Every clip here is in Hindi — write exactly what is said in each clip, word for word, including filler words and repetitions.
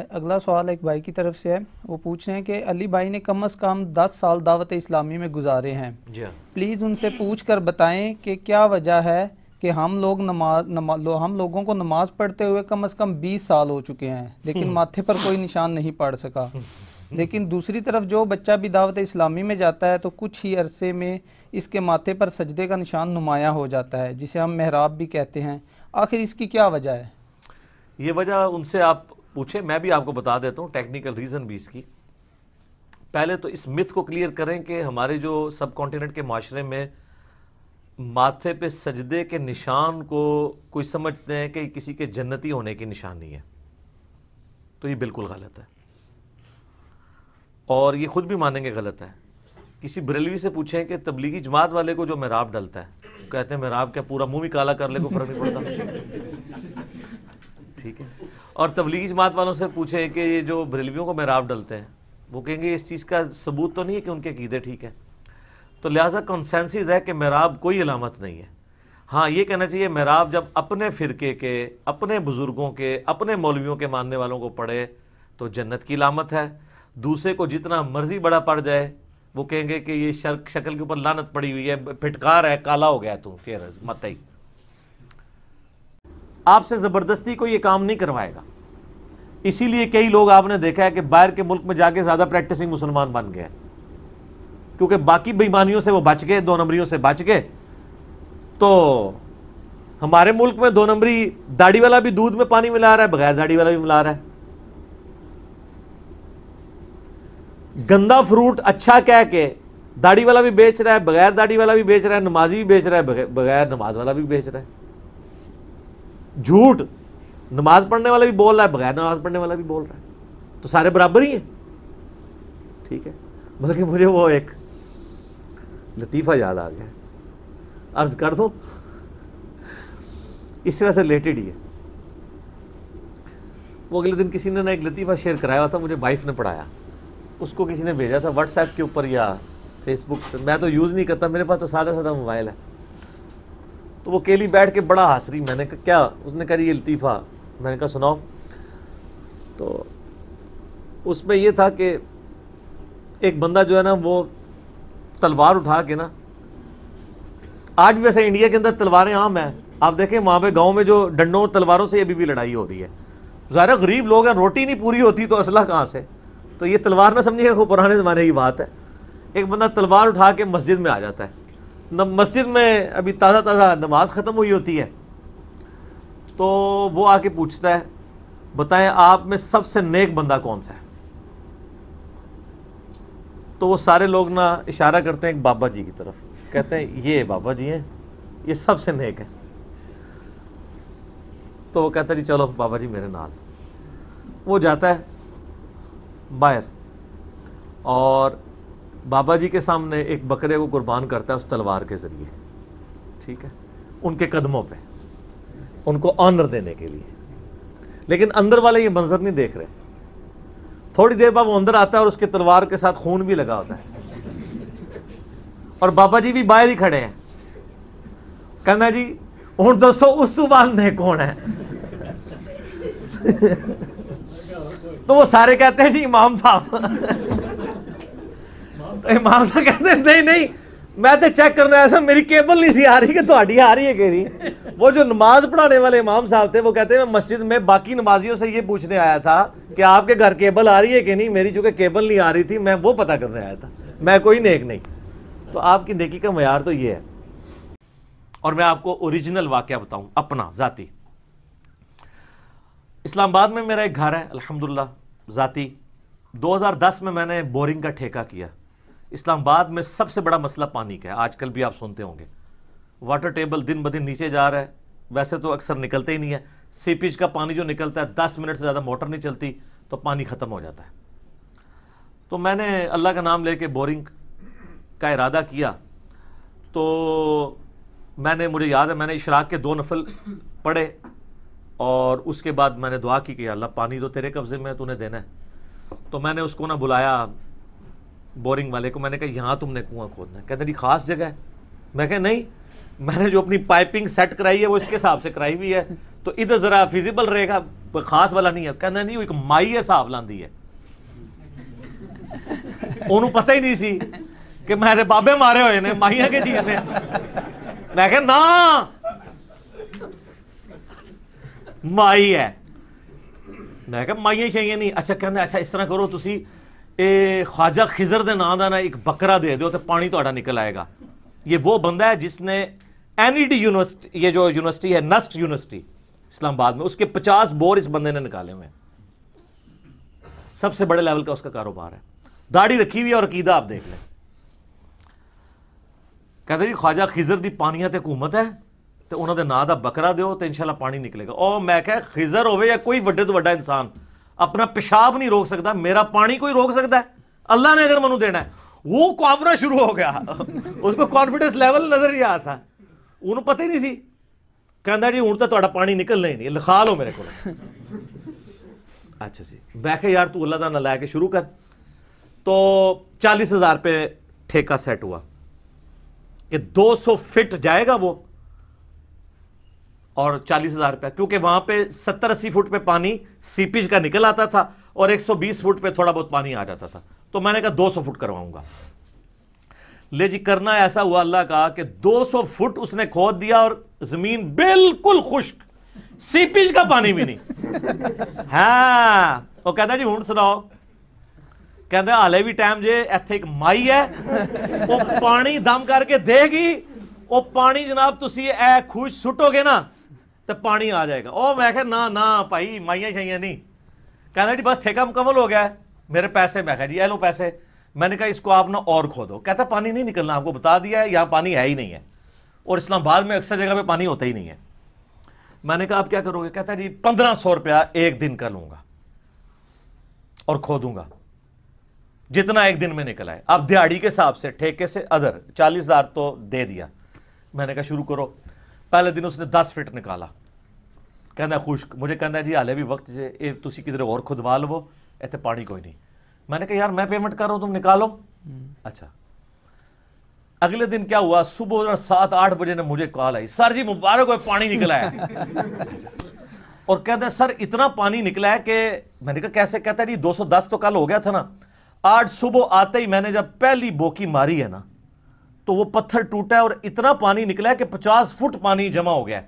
अगला सवाल एक भाई की तरफ से है, वो पूछ रहे हैं कि अली भाई ने कम से कम दस साल दावत इस्लामी में गुजारे हैं, प्लीज़ उनसे पूछ कर बताएं कि क्या वजह है कि हम लोग नमाज नमा, लो, हम लोगों को नमाज पढ़ते हुए कम से कम बीस साल हो चुके हैं लेकिन माथे पर कोई निशान नहीं पड़ सका। लेकिन दूसरी तरफ जो बच्चा भी दावत इस्लामी में जाता है तो कुछ ही अरसे में इसके माथे पर सजदे का निशान नुमाया हो जाता है, जिसे हम मेहराब भी कहते हैं, आखिर इसकी क्या वजह है? ये वजह उनसे आप पूछे, मैं भी आपको बता देता हूँ टेक्निकल रीज़न भी इसकी। पहले तो इस मिथ को क्लियर करें कि हमारे जो सब कॉन्टिनेंट के माशरे में माथे पे सजदे के निशान को कोई समझते हैं कि किसी के जन्नती होने की निशानी है, तो ये बिल्कुल गलत है और ये ख़ुद भी मानेंगे गलत है। किसी बरेलवी से पूछें कि तबलीगी जमात वाले को जो मेहराब डलता है, कहते हैं मेहराब क्या पूरा मुँह भी काला कर ले को फ़र्क नहीं पड़ता, ठीक है। और तबलीगी जमात वालों से पूछें कि ये जो बरेलवियों को मेहराब डलते हैं, वो कहेंगे इस चीज़ का सबूत तो नहीं है कि उनके अकीदे ठीक है। तो लिहाजा कंसेंसिस है कि मेहराब कोई अलामत नहीं है। हाँ, ये कहना चाहिए मेहराब जब अपने फ़िरके के, अपने बुज़ुर्गों के, अपने मौलवियों के मानने वालों को पढ़े तो जन्नत की अलामत है। दूसरे को जितना मर्जी बड़ा पड़ जाए वो कहेंगे कि ये शर्क शक्ल के ऊपर लानत पड़ी हुई है, फिटकार है, काला हो गया तू, चेहरा मत ही। आपसे ज़बरदस्ती कोई ये काम नहीं करवाएगा, इसीलिए कई लोग आपने देखा है कि बाहर के मुल्क में जाके ज़्यादा प्रैक्टिसिंग मुसलमान बन गए, क्योंकि बाकी बेईमानियों से वो बच गए, दो नंबरियों से बच गए। तो हमारे मुल्क में दो नंबरी, दाढ़ी वाला भी दूध में पानी मिला रहा है, बगैर दाढ़ी वाला भी मिला रहा है, गंदा फ्रूट अच्छा कह के दाढ़ी वाला भी बेच रहा है, बगैर दाढ़ी वाला भी बेच रहा है, नमाजी भी बेच रहा है, बगैर नमाज वाला भी बेच रहा है, झूठ, नमाज पढ़ने वाला भी बोल रहा है, बगैर नमाज पढ़ने वाला भी बोल रहा है, तो सारे बराबर ही हैं, ठीक है। बल्कि मुझे वो एक लतीफ़ा याद आ गया, अर्ज कर दो, इससे वैसे रिलेटेड ही है। वो अगले दिन किसी ने ना एक लतीफ़ा शेयर कराया हुआ था, मुझे वाइफ ने पढ़ाया, उसको किसी ने भेजा था व्हाट्सएप के ऊपर या फेसबुक पर, मैं तो यूज़ नहीं करता, मेरे पास तो सादा सादा मोबाइल है। तो वो अकेली बैठ के बड़ा हंस रही, मैंने कहा क्या, उसने कहा ये लतीफ़ा, मैंने कहा सुनाओ। तो उसमें ये था कि एक बंदा जो है ना वो तलवार उठा के ना, आज भी वैसे इंडिया के अंदर तलवारें आम हैं, आप देखें वहाँ पे गांव में जो डंडों और तलवारों से अभी भी लड़ाई हो रही है। ज़ाहिर गरीब लोग हैं, रोटी नहीं पूरी होती तो असला कहाँ से, तो ये तलवार ना समझिएगा कोई पुराने ज़माने की बात है। एक बंदा तलवार उठा के मस्जिद में आ जाता है, मस्जिद में अभी ताज़ा ताज़ा नमाज ख़त्म हुई होती है, तो वो आके पूछता है बताएं आप में सबसे नेक बंदा कौन सा है। तो वो सारे लोग ना इशारा करते हैं एक बाबा जी की तरफ, कहते हैं ये बाबा जी हैं, ये सबसे नेक हैं। तो वो कहता है जी चलो बाबा जी मेरे नाल। वो जाता है बाहर और बाबा जी के सामने एक बकरे को कुर्बान करता है उस तलवार के ज़रिए, ठीक है, उनके कदमों पे, उनको ऑनर देने के लिए। लेकिन अंदर वाले ये मंजर नहीं देख रहे। थोड़ी देर बाद वो अंदर आता है और उसके तलवार के साथ खून भी लगा होता है और बाबा जी भी बाहर ही खड़े हैं। कहना जी हुण दसो उस तू बाद ने कौन है। तो वो सारे कहते हैं जी इमाम साहब। तो इमाम साहब कहते हैं नहीं नहीं मैं तो चेक करना ऐसा, मेरी केबल नहीं सी आ रही कि तुम्हारी आ रही है कह रही। वो जो नमाज पढ़ाने वाले इमाम साहब थे वो कहते हैं मैं मस्जिद में बाकी नमाजियों से ये पूछने आया था कि आपके घर केबल आ रही है कि नहीं, मेरी चूँकि केबल नहीं आ रही थी मैं वो पता करने आया था, मैं कोई नेक नहीं। तो आपकी नेकी का मयार तो ये है। और मैं आपको ओरिजिनल वाकया बताऊँ अपना ज़ाती। इस्लामाबाद में मेरा एक घर है अल्हम्दुलिल्लाह ज़ाती। दो हज़ार दस में मैंने बोरिंग का ठेका किया। इस्लामाबाद में सबसे बड़ा मसला पानी का है, आजकल भी आप सुनते होंगे। वाटर टेबल दिन ब दिन नीचे जा रहा है, वैसे तो अक्सर निकलते ही नहीं है। सीपेज का पानी जो निकलता है दस मिनट से ज़्यादा मोटर नहीं चलती तो पानी ख़त्म हो जाता है। तो मैंने अल्लाह का नाम लेके बोरिंग का इरादा किया। तो मैंने, मुझे याद है मैंने इशराक के दो नफल पढ़े और उसके बाद मैंने दुआ की कि अल्लाह पानी तो तेरे कब्ज़े में, तूने देना है। तो मैंने उसको ना बुलाया बोरिंग वाले को, मैंने कहा यहाँ तुमने कुआं खोदना है। कहते जी खास जगह है। मैं कहा नहीं, मैंने जो अपनी पाइपिंग सेट कराई है वो इसके हिसाब से कराई हुई है, तो इधर ज़रा फिजिबल रहेगा, कोई खास वाला नहीं है, कहना नहीं वो एक माई हिसाब लांदी है, उन्होंने पता ही नहीं सी कि मेरे बाबे मारे हुए ने माइया के चीज ने। मैं कहा ना माई है, मैं कहा माइया शाइया नहीं। अच्छा कहना अच्छा इस तरह करो तुसी ए ख्वाजा खिजर के नाम का ना एक बकरा दे दो तो पानी थोड़ा निकल आएगा। ये वो बंदा है जिसने एन ई डी यूनिवर्सिटी, ये जो यूनिवर्सिटी है नस्ट यूनिवर्सिटी इस्लामाबाद में, उसके पचास बोर इस बंदे ने निकाले हुए हैं। सबसे बड़े लेवल का उसका कारोबार है, दाढ़ी रखी हुई है और अकीदा आप देख लें। कहते जी ख्वाजा खिजर की पानियां तो हुकूमत है तो उन्होंने नाँ का बकरा दो तो इंशाल्लाह पानी निकलेगा। और मैं क्या खिजर होवे या कोई वड्डे तो वड्डा इंसान अपना पेशाब नहीं रोक सकता, मेरा पानी कोई रोक सकता है? अल्लाह ने अगर मनु देना है। वो काबरा शुरू हो गया, उसको कॉन्फिडेंस लेवल नजर नहीं आता, उन्होंने पता ही नहीं सी। कहता जी हूँ तो थोड़ा पानी निकलना ही नहीं, लिखा लो मेरे को। अच्छा जी, मैं क्या यार तू अल्लाह का ना ला के शुरू कर। तो चालीस हजार रुपये ठेका सेट हुआ कि दो सौ फिट जाएगा वो और चालीस हजार रुपया, क्योंकि वहां पे सत्तर अस्सी फुट पे पानी सीपेज का निकल आता था और एक सौ बीस फुट पे थोड़ा बहुत पानी आ जाता था। तो मैंने कहा दो सौ फुट करवाऊंगा। ले जी करना ऐसा हुआ अल्लाह का कि दो सौ फुट उसने खोद दिया और जमीन बिल्कुल खुश्क, सीपेज का पानी भी नहीं। हाँ वो कहता जी हूं सुनाओ, कहता हाले भी टाइम जे, इत्थे एक माई है वो पानी दम करके देगी, वो पानी जनाब तुसी ए खुश सुटोगे ना तो पानी आ जाएगा। ओ मैं कहा ना ना भाई माइया शाइया नहीं। कहता जी बस ठेका मुकम्मल हो गया है, मेरे पैसे। मैं कहा जी ये लो पैसे। मैंने कहा इसको आप ना और खोदो। कहता पानी नहीं निकलना, आपको बता दिया है यहाँ पानी है ही नहीं है, और इस्लामाबाद में अक्सर जगह पर पानी होता ही नहीं है। मैंने कहा आप क्या करोगे? कहता जी पंद्रह सौ रुपया एक दिन का लूँगा और खोदूँगा जितना एक दिन में निकल आए। अब दिहाड़ी के हिसाब से ठेके से अदर चालीस हज़ार तो दे दिया। मैंने कहा शुरू करो। पहले दिन उसने दस फिट निकाला, कहना खुश्क। मुझे कहना जी हाले भी वक्त से तुसी किधर और खुदवा लो, इतने पानी कोई नहीं। मैंने कहा यार मैं पेमेंट कर रहा हूँ, तुम निकालो। अच्छा अगले दिन क्या हुआ, सुबह सात आठ बजे ने मुझे कॉल आई, सर जी मुबारक हो पानी निकला है। और कहते हैं सर इतना पानी निकला है कि, मैंने कहा कैसे? कहता जी दो सौ दस तो कल हो गया था ना, आज सुबह आते ही मैंने जब पहली बोकी मारी है ना तो वो पत्थर टूटा है और इतना पानी निकला है कि पचास फुट पानी जमा हो गया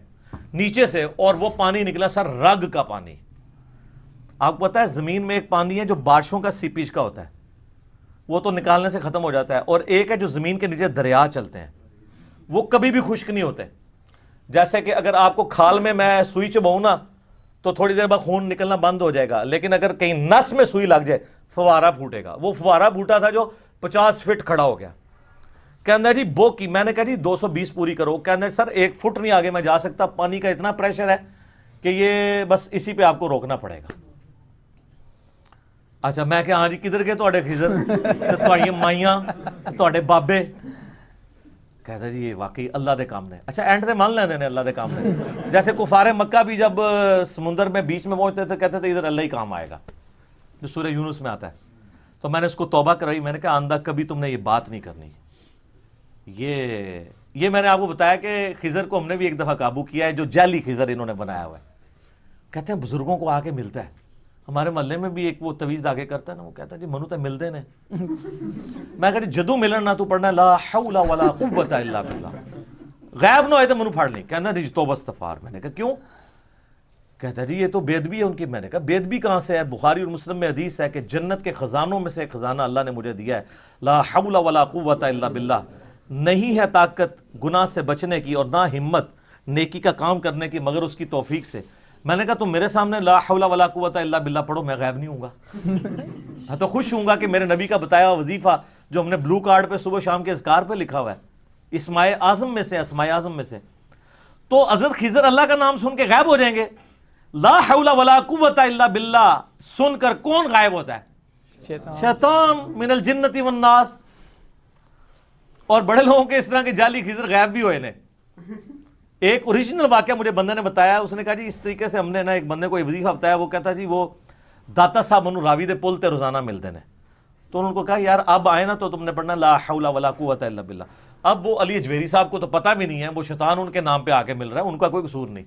नीचे से। और वो पानी निकला सर रग का पानी। आपको पता है जमीन में एक पानी है जो बारिशों का सीपेज का होता है, वो तो निकालने से खत्म हो जाता है, और एक है जो जमीन के नीचे दरिया चलते हैं, वो कभी भी खुश्क नहीं होते। जैसे कि अगर आपको खाल में मैं सुई चबाऊँ ना तो थोड़ी देर बाद खून निकलना बंद हो जाएगा, लेकिन अगर कहीं नस में सुई लग जाए फवारा फूटेगा। वो फवारा फूटा था जो पचास फिट खड़ा हो गया। कहना जी बो की, मैंने कहा जी दो सौ बीस पूरी करो। कहना सर एक फुट नहीं आगे मैं जा सकता, पानी का इतना प्रेशर है कि ये बस इसी पे आपको रोकना पड़ेगा। अच्छा मैं क्या, हाँ जी किधर गए थोड़े खिजर थोड़िया माइया थोड़े बाबे? कहता जी ये वाकई अल्लाह के काम ने। अच्छा एंड से मान लेते हैं अल्लाह के काम ने, जैसे कुफारे मक्का भी जब समुंदर में बीच में पहुंचते थे कहते थे इधर अल्लाह ही काम आएगा, जो सूरह यूनुस में आता है। तो मैंने उसको तौबा कराई, मैंने कहा आंदा कभी तुमने ये बात नहीं करनी। ये ये मैंने आपको बताया कि खिजर को हमने भी एक दफ़ा काबू किया है, जो जाली खिजर इन्होंने बनाया हुआ है। कहते हैं बुजुर्गों को आके मिलता है, हमारे महल्ले में भी एक वो तवीज़ आगे करता है ना, वो कहता है जी मनु तो मिलते ने। मैं कहती जदू मिलन ना तू पढ़ना ला हौला वला कुव्वता इल्ला बिल्लाह, गैब ना होए तो मनु फाड़ ली। कहना जी तौबा इस्तगफार। मैंने कहा क्यों? कहता जी ये तो बेदबी है उनकी। मैंने कहा बेदबी कहाँ से है? बुखारी और मुस्लिम में हदीस है कि जन्नत के ख़जानों में से एक ख़जाना अल्लाह ने मुझे दिया है, ला हौला वला कुव्वता इल्ला बिल्लाह। नहीं है ताकत गुनाह से बचने की और ना हिम्मत नेकी का काम करने की मगर उसकी तौफीक से। मैंने कहा तुम मेरे सामने ला हौला वला कुव्वता इल्ला बिल्लाह पढ़ो, मैं गायब नहीं हूँगा। हाँ तो खुश हूँगा कि मेरे नबी का बताया हुआ वजीफ़ा जो हमने ब्लू कार्ड पर सुबह शाम के अज़कार पर लिखा हुआ है, इस्माए आज़म में से, अस्माए आज़म में से। तो हज़रत खिजर अल्लाह का नाम सुन के गायब हो जाएंगे, ला हौला वला कुव्वता इल्ला बिल्लाह सुनकर कौन गायब होता है? शैतान, शैतान मिनल जिन्नति वन्नास। और बड़े लोगों के इस तरह के जाली खिजर गायब भी हुए ने। एक ओरिजिनल वाकया मुझे बंदे ने बताया, उसने कहा जी इस तरीके से हमने ना एक बंदे को वजीफा बताया, वो कहता जी वो दाता साहब मनु रावी दे पुल ते रोजाना मिलते ने। तो उन्होंने कहा यार अब आए ना तो तुमने पढ़ना ला हौला वला कुव्वता इल्ला बिल्लाह। अब वो अली अजवेरी साहब को तो पता भी नहीं है, वो शैतान उनके नाम पर आके मिल रहा है, उनका कोई कसूर नहीं।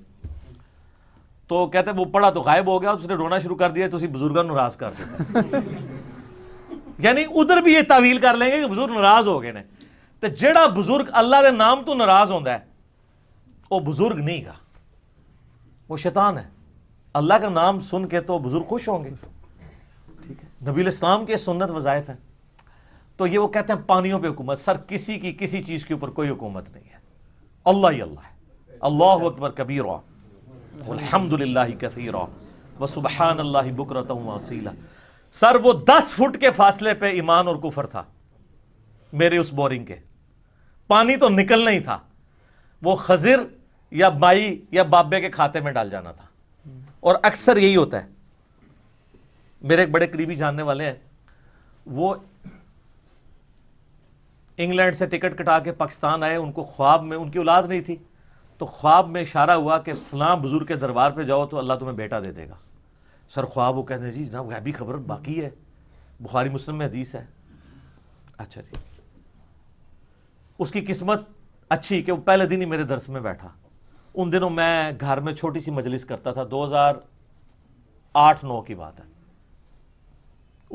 तो कहते वो पढ़ा तो गायब हो गया, उसने रोना शुरू कर दिया, तो उसी बुजुर्गों नाराज कर दिया। यानी उधर भी ये तावील कर लेंगे कि बुजुर्ग नाराज हो गए ने, तो जेड़ा बुजुर्ग अल्लाह के नाम तो नाराज होता है वो बुजुर्ग नहीं गा, वो शैतान है। अल्लाह का नाम सुन के तो बुजुर्ग खुश होंगे, ठीक है। नबी इस्लाम के सुन्नत वज़ाइफ हैं। तो ये वो कहते हैं पानियों पे हुकूमत, सर किसी की किसी चीज़ के ऊपर कोई हुकूमत नहीं है, अल्लाह ही अल्लाह है। अल्लाहु अकबर कबीरा वल्हम्दुलिल्लाहि कसीरा व सुब्हानल्लाहि बुक्रतन व असीला। सर वो दस फुट के फासले पे ईमान और कुफर था मेरे उस बोरिंग के, पानी तो निकलना ही था, वो खजिर या माई या बाबे के खाते में डाल जाना था। और अक्सर यही होता है, मेरे एक बड़े करीबी जानने वाले हैं, वो इंग्लैंड से टिकट कटा के पाकिस्तान आए, उनको ख्वाब में, उनकी औलाद नहीं थी, तो ख्वाब में इशारा हुआ कि फलां बुजुर्ग के दरबार पे जाओ तो अल्लाह तुम्हें बेटा दे देगा। सर ख्वाब, वो कहते हैं जी जनाब गैबी खबर बाकी है, बुखारी मुस्लिम में हदीस है। अच्छा जी, उसकी किस्मत अच्छी कि वो पहले दिन ही मेरे दर्स में बैठा। उन दिनों मैं घर में छोटी सी मजलिस करता था, दो हज़ार आठ नौ की बात है।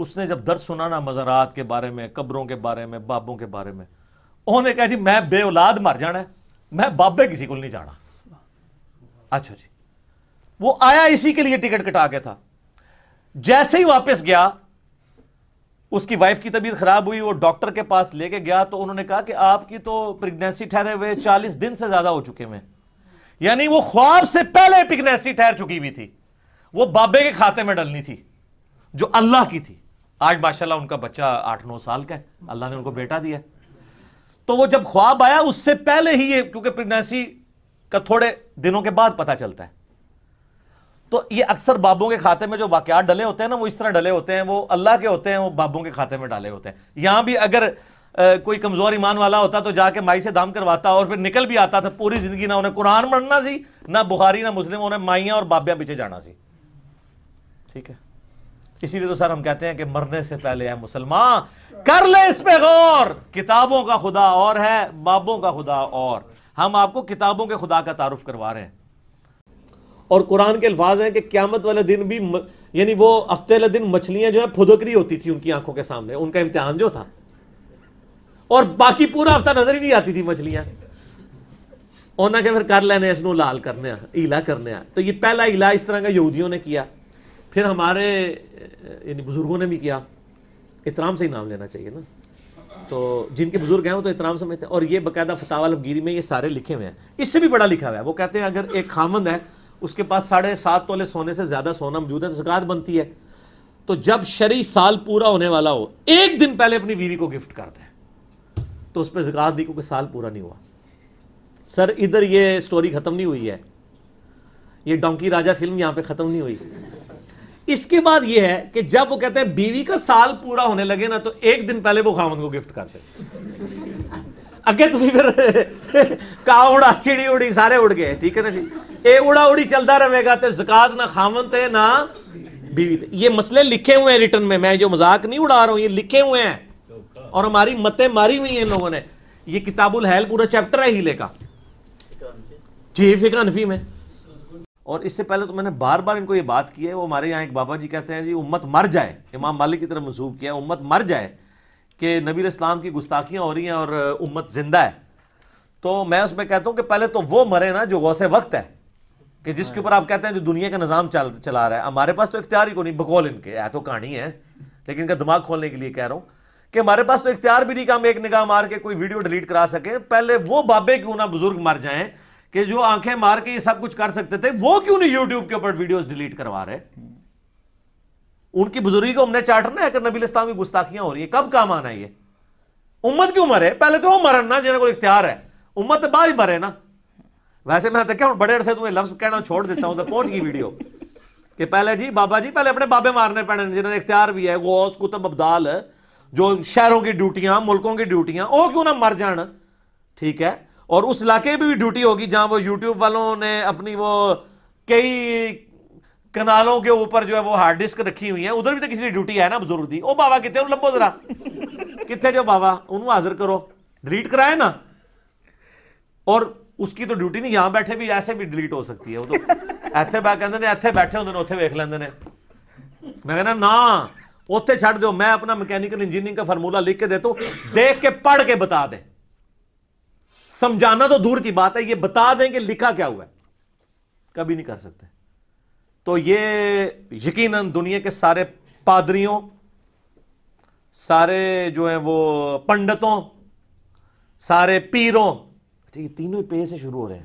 उसने जब दर्स सुना ना मज़ारात के बारे में, कब्रों के बारे में, बाबों के बारे में, उन्होंने कहा जी मैं बे औलाद मर जाना है, मैं बाबे किसी को नहीं जाना। अच्छा जी, वो आया इसी के लिए टिकट कटा के था। जैसे ही वापस गया, उसकी वाइफ की तबीयत खराब हुई, वो डॉक्टर के पास लेके गया, तो उन्होंने कहा कि आपकी तो प्रेगनेंसी ठहरे हुए चालीस दिन से ज्यादा हो चुके हैं, यानी वो ख्वाब से पहले प्रेगनेंसी ठहर चुकी हुई थी, वो बाबे के खाते में डलनी थी जो अल्लाह की थी। आज माशाल्लाह उनका बच्चा आठ नौ साल का है, अल्लाह ने उनको बेटा दिया। तो वो जब ख्वाब आया उससे पहले ही ये, क्योंकि प्रेगनेंसी का थोड़े दिनों के बाद पता चलता है, तो ये अक्सर बाबों के खाते में जो वाकयात डले होते हैं ना, वो इस तरह डले होते हैं, वो अल्लाह के होते हैं, वो बाबों के खाते में डाले होते हैं। यहाँ भी अगर आ, कोई कमज़ोर ईमान वाला होता तो जाके माई से दाम करवाता और फिर निकल भी आता था। पूरी ज़िंदगी ना उन्हें कुरान पढ़ना सी, ना बुखारी, ना मुस्लिम, उन्हें माइयाँ और बाबियाँ पीछे जाना सी, ठीक है। इसीलिए तो सर हम कहते हैं कि मरने से पहले है मुसलमान, कर ले इस पर गौर। किताबों का खुदा और है, बाबों का खुदा और। हम आपको किताबों के खुदा का तारुफ करवा रहे हैं। और कुरान के अल्फाज हैं कि क़यामत वाले दिन भी, यानी वो हफ्ते वाले दिन मछलियां जो है फुदकरी होती थी उनकी आंखों के सामने, उनका इम्तिहान जो था, और बाकी पूरा हफ्ता नजर ही नहीं आती थी मछलियां। उन्होंने कहा फिर कर लेने, इसनों लाल करने, ईला करने। तो ये पहला ईला इस तरह का यहूदियों ने किया, फिर हमारे यानी बुजुर्गों ने भी किया। इतराम से ही नाम लेना चाहिए ना, तो जिनके बुजुर्ग हैं वो तो इतराम समझते हैं। और ये बाकायदा फतावा लबगीरी में ये सारे लिखे हुए हैं। इससे भी बड़ा लिखा हुआ है, वो कहते हैं अगर एक खामंद है उसके पास साढ़े सात तोले सोने से ज्यादा सोना मौजूद है तो ज़कात बनती है, तो जब शरी साल पूरा होने वाला हो एक दिन पहले अपनी बीवी को गिफ्ट करते हैं तो उस पर ज़कात दी, क्योंकि साल पूरा नहीं हुआ। सर इधर ये स्टोरी ख़त्म नहीं हुई है, ये डोंकी राजा फिल्म यहाँ पे ख़त्म नहीं हुई। इसके बाद ये है कि जब वो कहते हैं बीवी का साल पूरा होने लगे ना तो एक दिन पहले वो खामन को गिफ्ट करते अगे तुसी फिर का उड़ा चिड़ी उड़ी सारे उड़ गए, ठीक है ना जी। ये उड़ा उड़ी चलता रहेगा तो ज़कात ना खामन थे ना बीवी थे। ये मसले लिखे हुए हैं रिटर्न में, मैं जो मजाक नहीं उड़ा रहा हूँ, ये लिखे हुए हैं और हमारी मतें मारी हुई हैं इन लोगों ने। ये किताबुल हैल पूरा चैप्टर है हीले का जी, फिका हनफी में। और इससे पहले तो मैंने बार बार इनको ये बात की है, वो हमारे यहाँ एक बाबा जी कहते हैं जी उम्मत मर जाए, इमाम मालिक की तरफ मंसूब किया, उम्मत मर जाए कि नबी इस्लाम की गुस्ताखियाँ हो रही हैं और उम्मत जिंदा है। तो मैं उसमें कहता हूँ कि पहले तो वो मरे ना जो गौसे वक्त है, कि जिसके ऊपर आप कहते हैं जो दुनिया का निज़ाम चल चला रहा है। हमारे पास तो इख्तियार ही को नहीं, बकौल इनके है तो कहानी है, लेकिन इनका दिमाग खोलने के लिए कह रहा हूँ कि हमारे पास तो इख्तियार भी नहीं कि हम एक निगाह मार के कोई वीडियो डिलीट करा सकें। पहले वो बाबे क्यों ना बुजुर्ग मर जाएँ कि जो आंखें मार के ये सब कुछ कर सकते थे, वो क्यों नहीं यूट्यूब के ऊपर वीडियोज डिलीट करवा रहे। उनकी बुजुर्गी को हमने चाटना है कि नबी इस्लाम की गुस्ताखियां हो रही है, कब काम आना है ये। उम्मत क्यों मरे, पहले तो वो मरन ना जिन्हें को इख्तियार है, उम्मत तो बाद ही मरे ना। वैसे मैं क्या बड़े अरसे तुम्हें लफ्ज कहना छोड़ देता हूँ तो पहुंच गई वीडियो कि पहले जी बाबा जी पहले अपने बाबे मारने पड़े जिन्हें इख्तियार भी है, गौस कुतुब अब्दाल जो शहरों की ड्यूटियां मुल्कों की ड्यूटियां, वो क्यों ना मर जान, ठीक है। और उस इलाके में भी ड्यूटी होगी जहाँ वो यूट्यूब वालों ने अपनी वो कई कनालों के ऊपर जो है वो हार्ड डिस्क रखी हुई है, उधर भी तो किसी की ड्यूटी है ना बुजुर्ग दी। ओ बाबा कितने लंबो जरा कितने जो बाबा उन्होंने हाजिर करो, डिलीट कराए ना। और उसकी तो ड्यूटी नहीं, यहाँ बैठे भी ऐसे भी डिलीट हो सकती है, वो तो ਇੱਥੇ ਬੈ ਕਹਿੰਦੇ ਨੇ ਇੱਥੇ ਬੈਠੇ ਹੁੰਦੇ ਨੇ ਉੱਥੇ ਵੇਖ ਲੈਂਦੇ ਨੇ। मैं कहना ना उत्थे छड़ दो, मैं अपना मैकेनिकल इंजीनियरिंग का फार्मूला लिख के देता हूं, देख के पढ़ के बता दें, समझाना तो दूर की बात है, ये बता दें कि लिखा क्या हुआ है, कभी नहीं कर सकते। तो ये यकीनन दुनिया के सारे पादरियों, सारे जो है वो पंडितों, सारे पीरों, ये तीनों पे से शुरू हो रहे हैं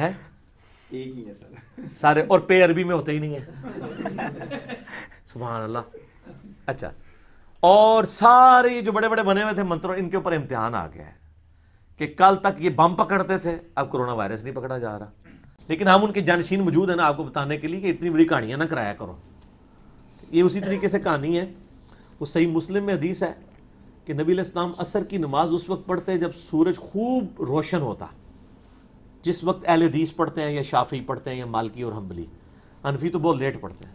है? एक ही है सर सारे, और पे अरबी में होते ही नहीं है सुभान अल्लाह। अच्छा, और सारे जो बड़े बड़े बने हुए थे मंत्रों, इनके ऊपर इम्तिहान आ गया है कि कल तक ये बम पकड़ते थे, अब कोरोना वायरस नहीं पकड़ा जा रहा। लेकिन हम उनके जानशीन मौजूद है ना, आपको बताने के लिए कि इतनी बड़ी कहानियां ना कराया करो। ये उसी तरीके से कहानी है, वो सही मुस्लिम में हदीस है कि नबी अलैहिस्सलाम असर की नमाज उस वक्त पढ़ते जब सूरज खूब रोशन होता, जिस वक्त अहले हदीस पढ़ते हैं या शाफी पढ़ते हैं या मालकी और हम्बली, हनफी तो बहुत लेट पढ़ते हैं।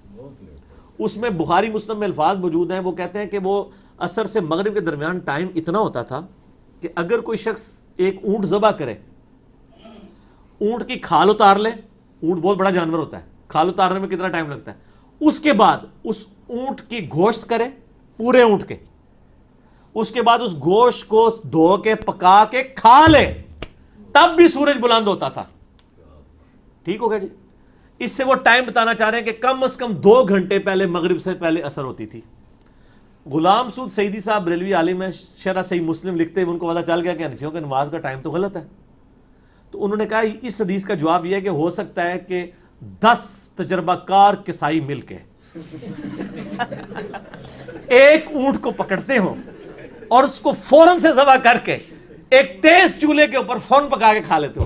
उसमें बुखारी मुस्लिम में अल्फाज मौजूद हैं, वो कहते हैं कि वो असर से मगरिब के दरमियान टाइम इतना होता था कि अगर कोई शख्स एक ऊँट ज़बा करे, ऊँट की खाल उतार ले, ऊँट बहुत बड़ा जानवर होता है, खाल उतारने में कितना टाइम लगता है, उसके बाद उस ऊँट की गोश्त करे पूरे ऊँट के, उसके बाद उस गोश्त को धो के पका के खा ले, तब भी सूरज बुलंद होता था। ठीक हो गया जी। इससे वो टाइम बताना चाह रहे हैं कि कम से कम दो घंटे पहले मगरिब से पहले असर होती थी। गुलाम सूद सईदी साहब बरेलवी आलिम है, शरह सही मुस्लिम लिखते हैं, उनको पता चल गया कि हनफियों के नमाज का टाइम तो गलत है, तो उन्होंने कहा इस हदीस का जवाब यह है कि हो सकता है कि दस तजर्बाकार किसाई मिलके एक ऊंट को पकड़ते हो और उसको फौरन से जबा करके एक तेज चूल्हे के ऊपर फोन पका के खा लेते हो।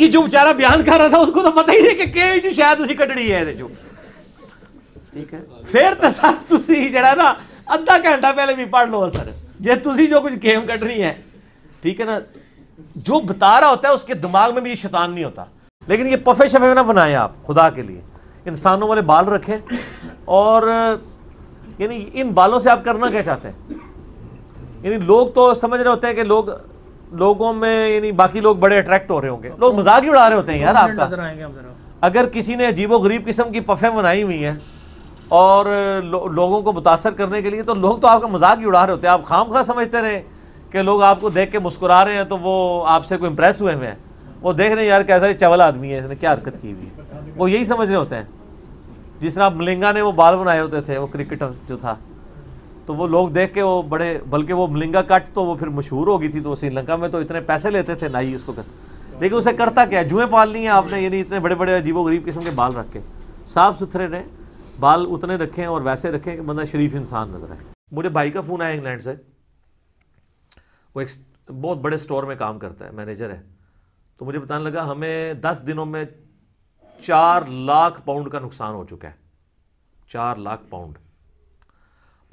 ये जो बेचारा बयान कर रहा था उसको तो पता ही नहीं कि के जो शायद उसी कटड़ी है जो। ठीक है, फिर तो सर तुसी जड़ा ना आधा घंटा पहले भी पढ़ लो सर, जे तुसी जो कुछ गेम कट रही है। ठीक है ना, जो बता रहा होता है उसके दिमाग में भी ये शैतान नहीं होता। लेकिन ये पफे शफे ना बनाए आप, खुदा के लिए इंसानों वाले बाल रखें, और यानी इन बालों से आप करना क्या चाहते हैं? यानी लोग तो समझ रहे होते हैं कि लोग लोगों में यानी बाकी लोग बड़े अट्रैक्ट हो रहे होंगे, लोग मजाक ही उड़ा रहे होते हैं यार आपका। अगर किसी ने अजीबो गरीब किस्म की पफें बनाई हुई हैं और लो, लोगों को मुतासर करने के लिए, तो लोग तो आपका मजाक ही उड़ा रहे होते हैं। आप खाम खा समझते रहे कि लोग आपको देख के मुस्कुरा रहे हैं तो वो आपसे कोई इम्प्रेस हुए हुए हैं, वो देख रहे हैं यार कैसा चवल आदमी है, इसने क्या हरकत की हुई है, वो यही समझ रहे होते हैं। जिस तरह मलिंगा ने वो बाल बनाए होते थे, वो क्रिकेटर जो था, तो वो लोग देख के वो बड़े, बल्कि वो मलिंगा कट तो वो फिर मशहूर हो गई थी, तो श्रीलंका में तो इतने पैसे लेते थे नाई उसको कर। लेकिन उसे करता क्या, जुएं पाल ली हैं आपने, यानी इतने बड़े बड़े अजीबो गरीब किस्म के बाल रखे। साफ़ सुथरे रहें, बाल उतने रखें और वैसे रखें कि बंदा शरीफ इंसान नजर आए। मुझे भाई का फ़ोन आया इंग्लैंड से, वो एक बहुत बड़े स्टोर में काम करता है, मैनेजर है, तो मुझे बताने लगा हमें दस दिनों में चार लाख पाउंड का नुकसान हो चुका है, चार लाख पाउंड।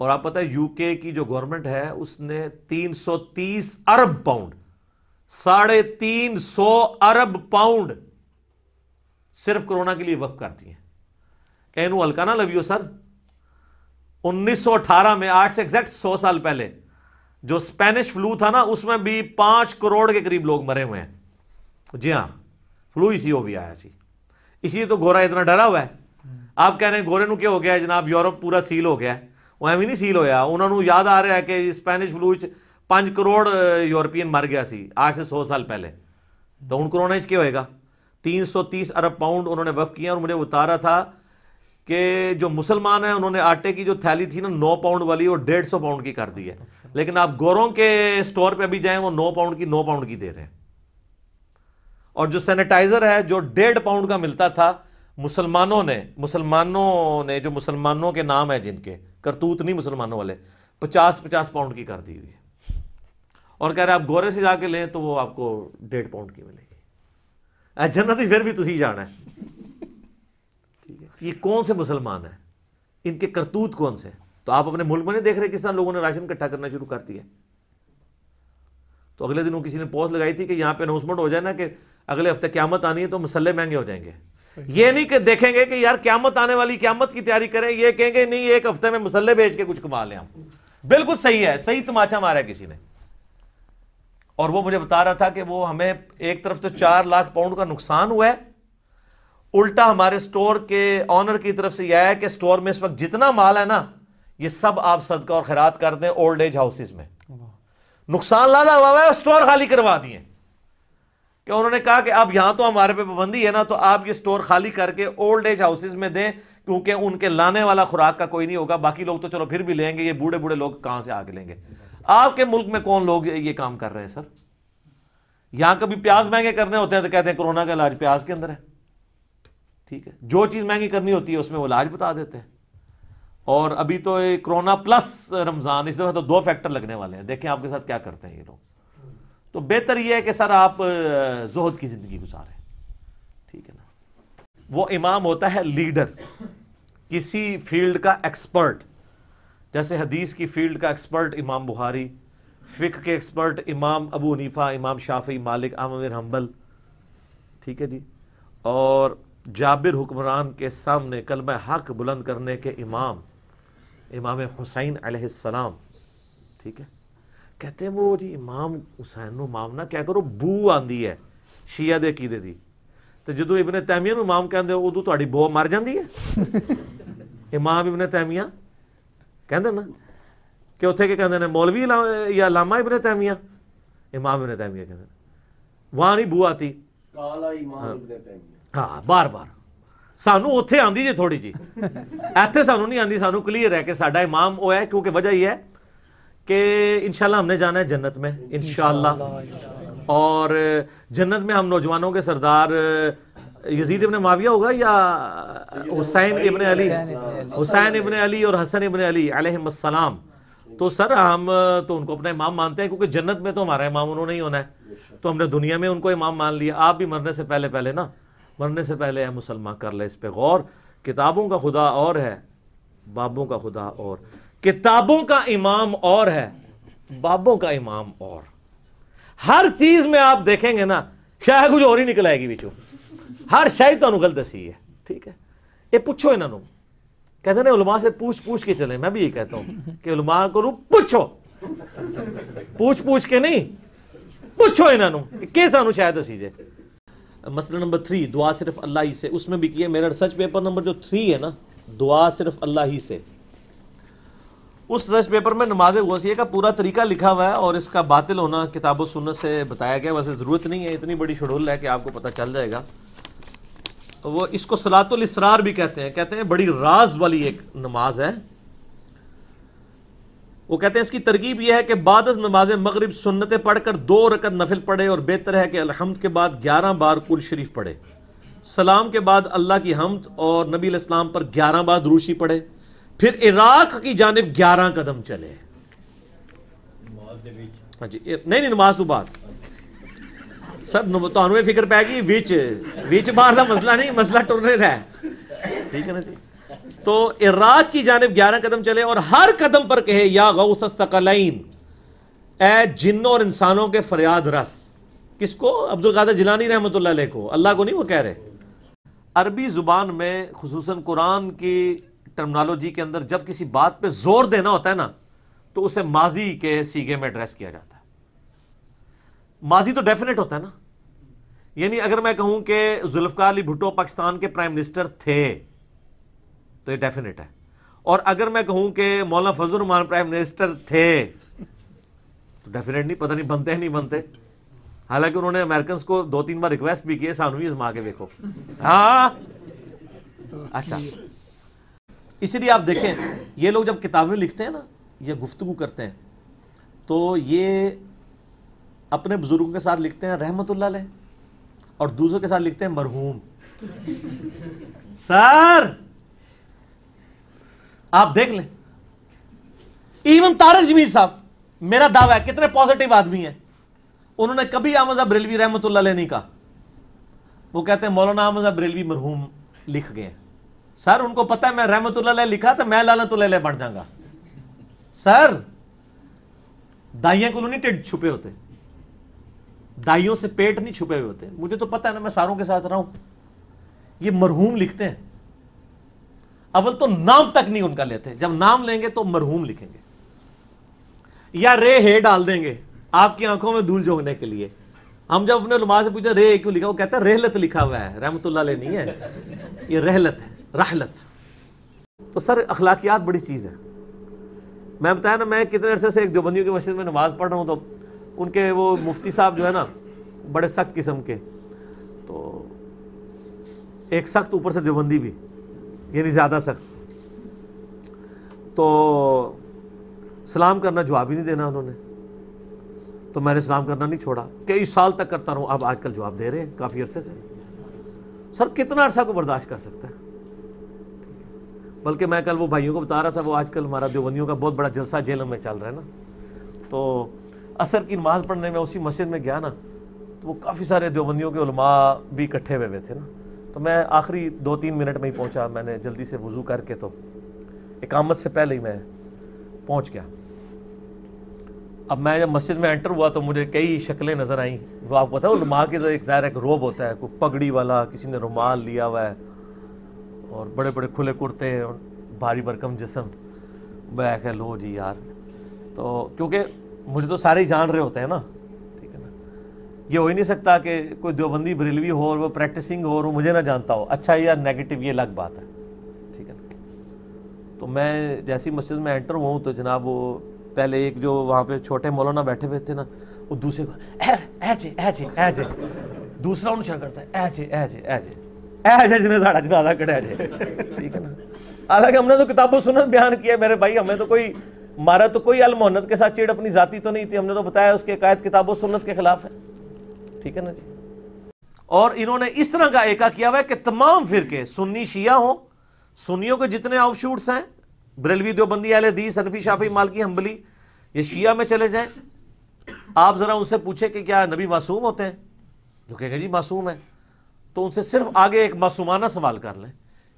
और आप पता है यूके की जो गवर्नमेंट है उसने तीन सौ तीस अरब पाउंड, साढ़े तीन सौ अरब पाउंड सिर्फ कोरोना के लिए वक्फ कर दिए। एनू हल्का ना लवियो सर, उन्नीस सौ अठारह में, आठ से एग्जैक्ट सौ साल पहले जो स्पेनिश फ्लू था ना, उसमें भी पांच करोड़ के करीब लोग मरे हुए हैं। जी हाँ, फ्लू इसी हो भी आया सी, इसलिए तो गोरा इतना डरा हुआ है। आप कह रहे हैं गोरे नू क्या हो गया जनाब, यूरोप पूरा सील हो गया है, वो एवं नहीं सील होया, उन्होंने याद आ रहा है कि स्पेनिश फ्लू पाँच करोड़ यूरोपीयन मर गया सी आठ से सौ साल पहले, तो उन कोरोना क्या होएगा। तीन सौ तीस अरब पाउंड उन्होंने वफ़ किया। और मुझे उतारा था कि जो मुसलमान हैं उन्होंने आटे की जो थैली थी ना नौ पाउंड वाली, वो डेढ़ सौ पाउंड की कर दी है। लेकिन आप गोरों के स्टोर पर अभी जाएँ, वो नौ पाउंड की नौ पाउंड की दे रहे हैं। और जो सैनिटाइज़र है जो डेढ़ पाउंड का मिलता था, मुसलमानों ने मुसलमानों ने जो मुसलमानों के नाम है जिनके करतूत नहीं, मुसलमानों वाले पचास पचास पाउंड की कर दी हुई है। और कह रहे आप गोरे से जाके लें तो वो आपको डेढ़ पाउंड की मिलेगी। जन्नत फिर भी तुसी जाना है। ठीक है, ये कौन से मुसलमान हैं, इनके करतूत कौन से? तो आप अपने मुल्क में नहीं देख रहे किस तरह लोगों ने राशन इकट्ठा करना शुरू कर दिया। तो अगले दिन किसी ने पोस्ट लगाई थी कि यहाँ पे अनाउंसमेंट हो जाए ना कि अगले हफ्ते क्यामत आनी है तो मसल्ले महंगे हो जाएंगे। ये नहीं कि देखेंगे कि यार क्यामत आने वाली, क्यामत की तैयारी करें, ये कहेंगे नहीं एक हफ्ते में मसल्ले बेच के कुछ कमा लें हम। बिल्कुल सही है, सही तमाचा मारा है किसी ने। और वो मुझे बता रहा था कि वो हमें एक तरफ तो चार लाख पाउंड का नुकसान हुआ है उल्टा हमारे स्टोर के ऑनर की तरफ से यह है कि स्टोर में इस वक्त जितना माल है ना ये सब आप सदका और खैरात कर दें। ओल्ड एज हाउसेज में नुकसान लादा हुआ है, स्टोर खाली करवा दिए कि उन्होंने कहा कि अब यहाँ तो हमारे पे पाबंदी है ना, तो आप ये स्टोर खाली करके ओल्ड एज हाउसेज में दें, क्योंकि उनके लाने वाला खुराक का कोई नहीं होगा। बाकी लोग तो चलो फिर भी लेंगे, ये बूढ़े बूढ़े लोग कहाँ से आके लेंगे। आपके मुल्क में कौन लोग ये काम कर रहे हैं सर? यहाँ कभी प्याज महंगे करने होते हैं तो कहते हैं कोरोना का इलाज प्याज के अंदर है। ठीक है, जो चीज़ महंगी करनी होती है उसमें वो इलाज बता देते हैं। और अभी तो कोरोना प्लस रमज़ान, इस दफ़ा तो दो फैक्टर लगने वाले हैं, देखें आपके साथ क्या करते हैं ये लोग। तो बेहतर ये है कि सर आप ज़ुहद की ज़िंदगी गुजारें। ठीक है ना, वो इमाम होता है लीडर, किसी फील्ड का एक्सपर्ट। जैसे हदीस की फील्ड का एक्सपर्ट इमाम बुखारी, फ़िक़्ह के एक्सपर्ट इमाम अबू हनीफा, इमाम शाफी, मालिक, अहमद बिन हंबल। ठीक है जी। और जाबिर हुक्मरान के सामने कलमा हक बुलंद करने के इमाम, इमाम हुसैन अलैहिस्सलाम। ठीक है, कहते हैं वो जी इमाम हुसैन नू मामना क्या करो बू आंदी है शिया दे अकीदे दी, तो जदों इबन तैमिया नू इमाम कहंदे हो उदों तुहाडी बो मर जांदी है। इमाम इबन तैमिया कहंदे ना कि उत्थे के कहंदे ने मौलवी या लामा इबन तैमिया, इमाम इबन तैमिया कहंदे ने। वहां नहीं बू आती, काला इमाम इबन तैमिया। हाँ, बार बार सानू उत्थे आंदी जी थोड़ी जी, ऐसे सानू नहीं आंदी। सानू क्लीयर है कि साडा इमाम वो है, क्योंकि वजह यह है कि इंशाल्लाह हमने जाना है जन्नत में इंशाल्लाह। और जन्नत में हम नौजवानों के सरदार यजीद इब्ने माविया होगा या हुसैन इब्ने अली, हुसैन इब्ने अली और हसन इब्ने अली अलैहिस्सलाम। तो सर हम तो उनको अपना इमाम मानते हैं, क्योंकि जन्नत में तो हमारा इमाम उन्होंने ही होना है, तो हमने दुनिया में उनको इमाम मान लिया। आप भी मरने से पहले पहले ना मरने से पहले है मुसलमान कर ले इस पे गौर। किताबों का खुदा और है, बाबों का खुदा और। किताबों का इमाम और है, बाबों का इमाम और। हर चीज में आप देखेंगे ना शायद कुछ और ही निकल आएगी बिचों, हर शायद तो गलत दसी है। ठीक है, ये पूछो इन्हों कहते ना उलमा से पूछ पूछ के चले। मैं भी ये कहता हूं कि उलमा को रू पूछो, पूछ पूछ के नहीं, पूछो इन्हों के सानू शायद दसी जे। मसला नंबर थ्री, दुआ सिर्फ अल्लाह ही से, उसमें भी किया। मेरा रिसर्च पेपर नंबर जो थ्री है ना, दुआ सिर्फ अल्लाह ही से, उस रिसर्च पेपर में नमाज वसीये का पूरा तरीका लिखा हुआ है और इसका बातिल होना किताब सुन्नत से बताया गया। वैसे ज़रूरत नहीं है, इतनी बड़ी शेड्यूल है कि आपको पता चल जाएगा। वो इसको सलातुल इसरार भी कहते हैं, कहते हैं बड़ी राज वाली एक नमाज है। वो कहते हैं इसकी तरकीब यह है कि बाद अज़ नमाज मगरिब सुन्नतें पढ़कर दो रकत नफिल पढ़े, और बेहतर है कि अलहम्द के बाद ग्यारह बार कुल शरीफ पढ़े, सलाम के बाद अल्लाह की हम्द और नबी अलैहिस्सलाम पर ग्यारह बार दुरूद शरीफ पढ़े, फिर इराक की जानिब ग्यारह कदम चले। हाँ जी, नहीं नहीं नमाज तो बाद सर तुहानू फिक्र पैगी विच विच बार का मसला नहीं, मसला टुरने का है। ठीक है ना जी। तो इराक की जानिब ग्यारह कदम चले और हर कदम पर कहे या गौस सकलैन, ए जिन्नों और इंसानों के फरियाद रस। किसको? अब्दुल कादिर जिलानी रहमतुल्लाह अलैह को, अल्लाह को नहीं वो कह रहे। अरबी ज़ुबान में खुसूसन कुरान की टर्मिनोलॉजी के अंदर जब किसी बात पे जोर देना होता है ना तो उसे माजी के सीगे में एड्रेस किया जाता है। माजी तो डेफिनेट होता है ना, यानी अगर मैं कहूँ कि जुल्फ़िकार अली भुट्टो पाकिस्तान के प्राइम मिनिस्टर थे तो ये डेफिनेट है, और अगर मैं कहूं कि मौलाना फजलुर रहमान प्राइम मिनिस्टर थे तो डेफिनेट नहीं, पता नहीं बनते नहीं बनते। हालांकि उन्होंने अमेरिकन को दो तीन बार रिक्वेस्ट भी किए सानू भी आजमा के देखो। हाँ अच्छा, इसलिए आप देखें ये लोग जब किताबें लिखते हैं ना या गुफ्तगू करते हैं तो ये अपने बुजुर्गों के साथ लिखते हैं रहमतुल्लाह अलैह और दूसरों के साथ लिखते हैं मरहूम। सर आप देख लें, इवन तारिक जमील साहब मेरा दावा है कितने पॉजिटिव आदमी हैं, उन्होंने कभी आमजा बरेलवी रहमतुल्लाह अलैह नहीं कहा। वो कहते हैं मौलाना आमजा बरेलवी मरहूम लिख गए। सर उनको पता है मैं रहमतुल्लाह अलैह लिखा तो मैं लानतुल्लाह अलैह बन जाऊंगा। सर दाइयों को नहीं टिड छुपे होते, दाइयों से पेट नहीं छुपे हुए होते। मुझे तो पता है ना मैं सारों के साथ रहा हूं। ये मरहूम लिखते हैं, अवल तो नाम तक नहीं उनका लेते, जब नाम लेंगे तो मरहूम लिखेंगे या रे हे डाल देंगे आपकी आंखों में धूल झोंकने के लिए। हम जब अपने उलमा से पूछे रे क्यों लिखा, वो कहता है रहलत लिखा हुआ है, रहमतुल्लाह ले नहीं है, ये रहलत है, रहलत। तो सर अखलाकियात बड़ी चीज़ है। मैं बताया ना, मैं कितने अरसे से एक देवबंदियों की मस्जिद में नमाज़ पढ़ रहा हूँ, तो उनके वो मुफ्ती साहब जो है ना बड़े सख्त किस्म के, तो एक सख्त ऊपर से देवबंदी भी, यानी ज़्यादा सख्त। तो सलाम करना जवाब ही नहीं देना उन्होंने, तो मैंने सलाम करना नहीं छोड़ा, कई साल तक करता रहूँ। अब आजकल जवाब दे रहे हैं काफ़ी अरसे से। सर कितना अरसा को बर्दाश्त कर सकता है? बल्कि मैं कल वो भाइयों को बता रहा था, वो आजकल हमारा देवबंदियों का बहुत बड़ा जलसा झेलम में चल रहा है ना, तो असर की नमाज पढ़ने में उसी मस्जिद में गया ना, तो वो काफ़ी सारे देवबंदियों के उलमा भी इकट्ठे हुए हुए थे ना, तो मैं आखिरी दो तीन मिनट में ही पहुंचा। मैंने जल्दी से वज़ू करके, तो इकामत से पहले ही मैं पहुंच गया। अब मैं जब मस्जिद में एंटर हुआ तो मुझे कई शक्लें नज़र आईं। वो आपको पता है उलमा के जो एक ज़ाहिर एक रोब होता है, कोई पगड़ी वाला, किसी ने रुमाल लिया हुआ है, और बड़े बड़े खुले कुर्ते और भारी भरकम जिस्म। मैं कह लो जी यार, तो क्योंकि मुझे तो सारे ही जान रहे होते हैं ना, ठीक है ना, ये हो ही नहीं सकता कि कोई देवबंदी बरेलवी हो और वो प्रैक्टिसिंग हो और वो मुझे ना जानता हो। अच्छा या नेगेटिव, ये अलग बात है, ठीक है ना। तो मैं जैसी मस्जिद में एंटर हुआ हूँ तो जनाब वो पहले एक जो वहाँ पे छोटे मौलाना बैठे हुए थे ना, वो दूसरे को ऐजे ऐजे ऐजे, दूसरा उन्हें शक करता है ऐजे ऐजे ऐजे ऐसे जिन्हें साढ़ा जनाजा कटा जाए, ठीक है ना। हालांकि हमने तो किताबों सुनत बयान किया मेरे भाई, हमें तो कोई मारा तो कोई अल मोहनत के साथ चिड़ अपनी जाती तो नहीं थी, हमने तो बताया उसके कायद किताबों सुनत के खिलाफ है, ठीक है ना जी। और इन्होंने इस तरह का एका किया हुआ है कि तमाम फिरके, सुन्नी शिया हों, सुन्नियों के जितने आउटशूट्स हैं, बरेलवी, देवबंदी, अहले हदीस, हनफी, शाफी, मालकी, हम्बली, ये शिया में चले जाएं। आप ज़रा उनसे पूछें कि क्या नबी मासूम होते हैं, जो कहेंगे जी मासूम है, तो उनसे सिर्फ आगे एक मासूमाना सवाल कर लें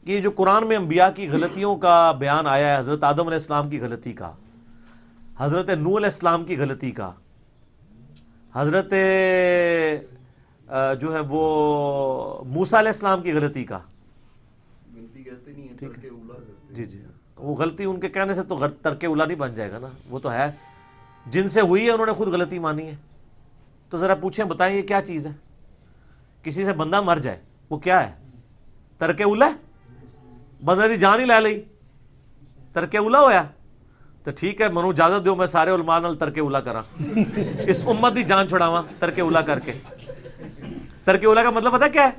कि जो कुरान में अंबिया की गलतियों का बयान आया है, हज़रत आदम अलैहिस्सलाम की गलती का, हज़रत नूह अलैहिस्सलाम की गलती का, हज़रत जो है वो मूसा अलैहिस्सलाम की गलती का, गलती कहते नहीं है, तर्के उला कहते हैं। जी जी, वो गलती उनके कहने से तो तर्के उला नहीं बन जाएगा ना, वो तो है जिनसे हुई है उन्होंने खुद गलती मानी है। तो ज़रा पूछें, बताएं ये क्या चीज़ है? किसी से बंदा मर जाए वो क्या है? तरके उला है? बंदे की जान ही लै ली, तरके उला होया, तो ठीक है, मैं इजाजत दो मैं सारे उलमा नाल तरके उला करा, इस उम्मत की जान छुड़ावा तरके उला करके। तरके उला का मतलब पता क्या है?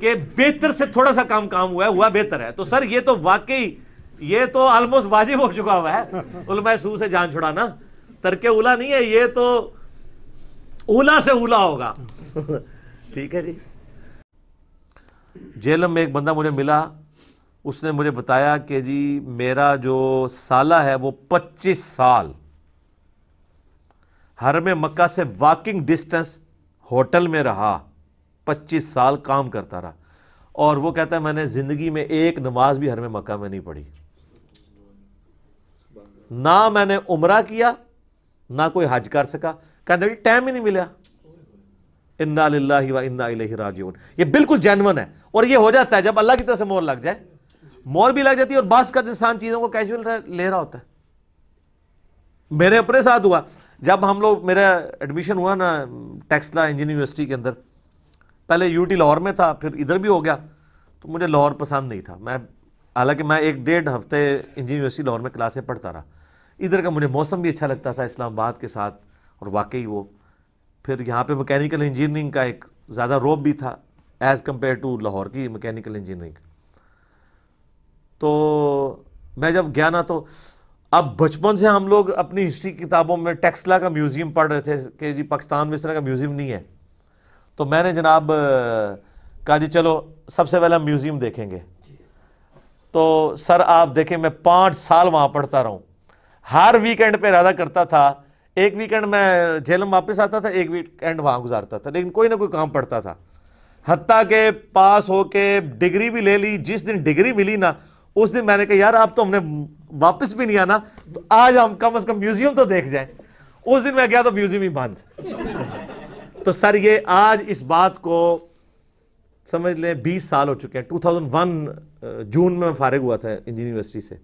कि बेहतर से थोड़ा सा काम काम हुआ है, हुआ बेहतर है। तो सर ये तो वाकई, ये तो ऑलमोस्ट वाजिब हो चुका हुआ है उलमा सू से जान छुड़ाना, तरके उला नहीं है, ये तो उला से उला होगा, ठीक है जी। झेलम में एक बंदा मुझे मिला, उसने मुझे बताया कि जी मेरा जो साला है वो पच्चीस साल, हरम मक्का से वॉकिंग डिस्टेंस होटल में रहा, पच्चीस साल काम करता रहा, और वो कहता है मैंने ज़िंदगी में एक नमाज भी हरम मक्का में नहीं पढ़ी, ना मैंने उमरा किया, ना कोई हज कर सका, कहता जी टाइम ही नहीं मिला। इन्ना लिल्लाहि व इन्ना इलैहि राजिऊन, ये बिल्कुल जेन्युइन है। और ये हो जाता है जब अल्लाह की तरफ से मोहर लग जाए, मोहर भी लग जाती है, और बास का इंसान चीज़ों को कैजुअल ले रहा होता है। मेरे अपने साथ हुआ, जब हम लोग, मेरा एडमिशन हुआ ना टेक्सला इंजीनियरिंग यूनिवर्सिटी के अंदर, पहले यूटी लाहौर में था, फिर इधर भी हो गया, तो मुझे लाहौर पसंद नहीं था। मैं हालांकि मैं एक डेढ़ हफ्ते इंजीनियरिंग यूनिवर्सिटी लाहौर में क्लासें पढ़ता रहा, इधर का मुझे मौसम भी अच्छा लगता था इस्लामाबाद के साथ, और वाकई वो, फिर यहाँ पे मैकेनिकल इंजीनियरिंग का एक ज़्यादा रोप भी था एज़ कम्पेयर टू लाहौर की मैकेनिकल इंजीनियरिंग। तो मैं जब गया ना, तो अब बचपन से हम लोग अपनी हिस्ट्री किताबों में टेक्सला का म्यूज़ियम पढ़ रहे थे कि जी पाकिस्तान में इस तरह का म्यूज़ियम नहीं है, तो मैंने जनाब कहा जी चलो सबसे पहले हम म्यूज़ियम देखेंगे। तो सर आप देखें, मैं पाँच साल वहाँ पढ़ता रहूँ, हर वीकेंड पर इरादा करता था, एक वीकेंड मैं झेलम वापस आता था, एक वीकेंड वहाँ गुजारता था, लेकिन कोई ना कोई काम पड़ता था, हत्ता के पास होके डिग्री भी ले ली। जिस दिन डिग्री मिली ना, उस दिन मैंने कहा यार अब तो हमने वापस भी नहीं आना, तो आज हम कम से कम म्यूज़ियम तो देख जाएं। उस दिन मैं गया तो म्यूज़ियम ही बंद। तो सर ये आज इस बात को समझ लें बीस साल हो चुके हैं। टू थाउजेंड वन जून में मैं फारिग हुआ था इंजीनियरिंग यूनिवर्सिटी से,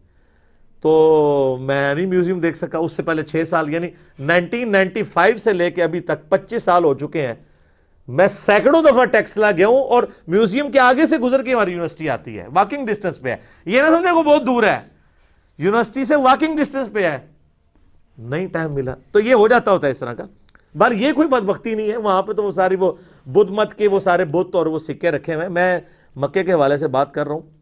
तो मैं नहीं म्यूज़ियम देख सका। उससे पहले छः साल, यानी नाइनटीन नाइन्टी फाइव से लेके अभी तक पच्चीस साल हो चुके हैं, मैं सैकड़ों दफा टेक्सला गया हूं और म्यूजियम के आगे से गुजर के हमारी यूनिवर्सिटी आती है, वॉकिंग डिस्टेंस पे है। ये ना समझे वो बहुत दूर है, यूनिवर्सिटी से वॉकिंग डिस्टेंस पे है, नहीं टाइम मिला। तो ये हो जाता होता है इस तरह का। बार ये कोई बदबख्ती नहीं है, वहां पे तो वो सारी वो बुद्ध मत के वो सारे बुत और वो सिक्के रखे हुए हैं। मैं मक्के के हवाले से बात कर रहा हूं।